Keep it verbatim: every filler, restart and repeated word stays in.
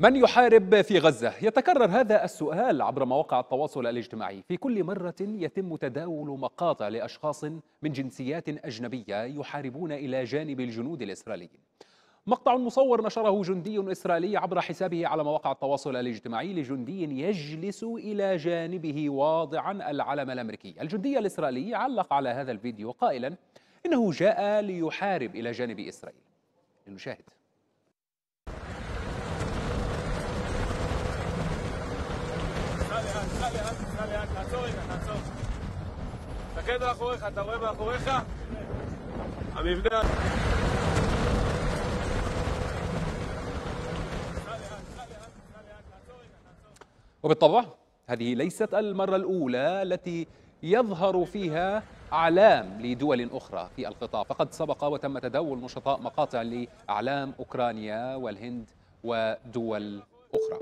من يحارب في غزة؟ يتكرر هذا السؤال عبر مواقع التواصل الاجتماعي. في كل مرة يتم تداول مقاطع لأشخاص من جنسيات أجنبية يحاربون إلى جانب الجنود الإسرائيليين. مقطع مصور نشره جندي إسرائيلي عبر حسابه على مواقع التواصل الاجتماعي لجندي يجلس إلى جانبه واضعا العلم الأمريكي. الجندي الإسرائيلي علق على هذا الفيديو قائلا إنه جاء ليحارب إلى جانب إسرائيل. لنشاهد. תקד מאחוריך, אתה רואה מאחוריך? המבנה... وبالطبع هذه ليست المرة الأولى التي يظهر فيها أعلام لدول أخرى في القطاع، فقد سبق وتم تداول نشطاء مقاطع لأعلام أوكرانيا والهند ودول أخرى.